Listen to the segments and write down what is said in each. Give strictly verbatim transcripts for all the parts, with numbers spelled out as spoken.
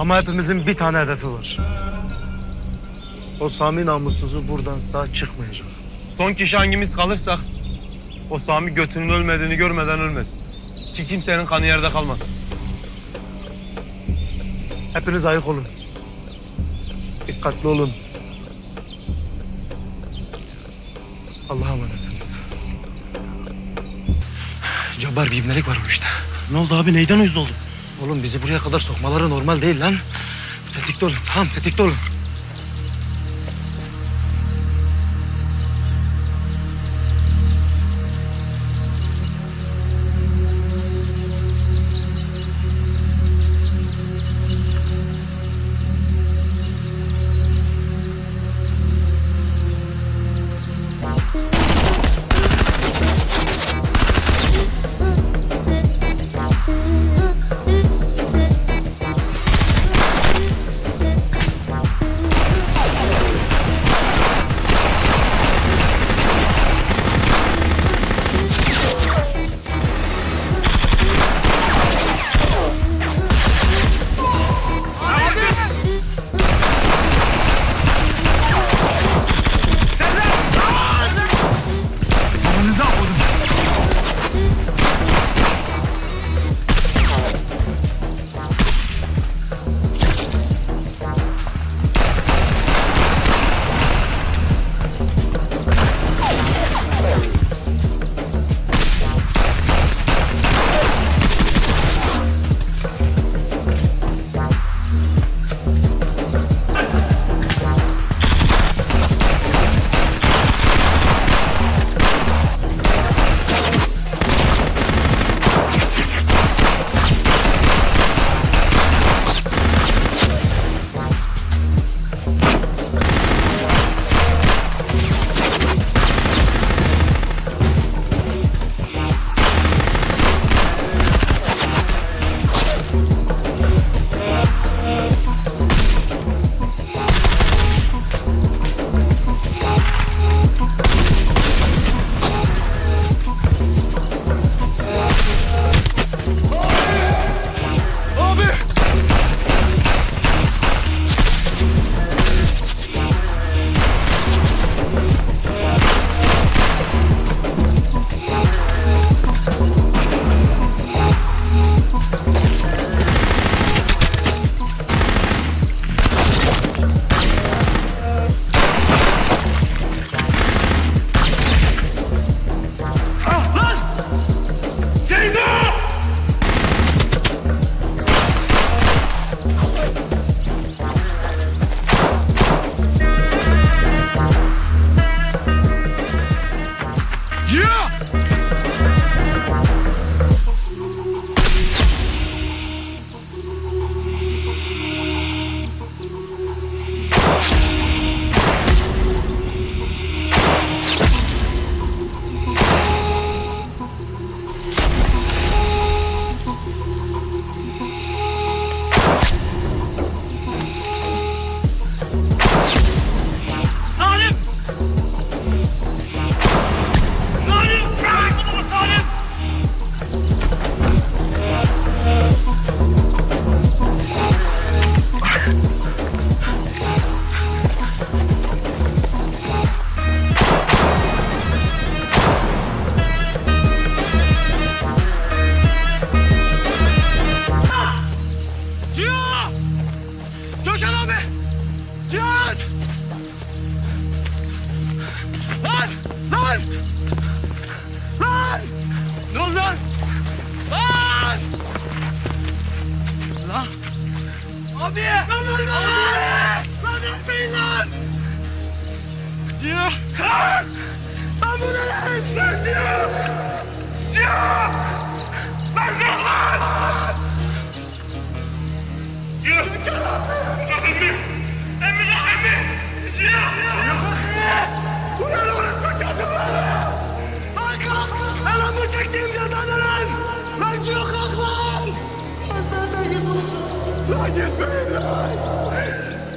Ama hepimizin bir tane hedefi var. O Sami namussuzu buradan sağ çıkmayacak. Son kişi hangimiz kalırsak o Sami götünün ölmediğini görmeden ölmez. Ki kimsenin kanı yerde kalmaz. Hepiniz ayık olun. Dikkatli olun. Allah'a emanetsiniz. Cabbar bir ibnelik var bu işte. Ne oldu abi? Neyden uyuz oldu? Oğlum bizi buraya kadar sokmaları normal değil lan. Tetikte olun. Tamam, tetikte olun.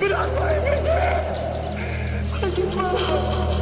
Bırakmayın bizi! Gitme lan!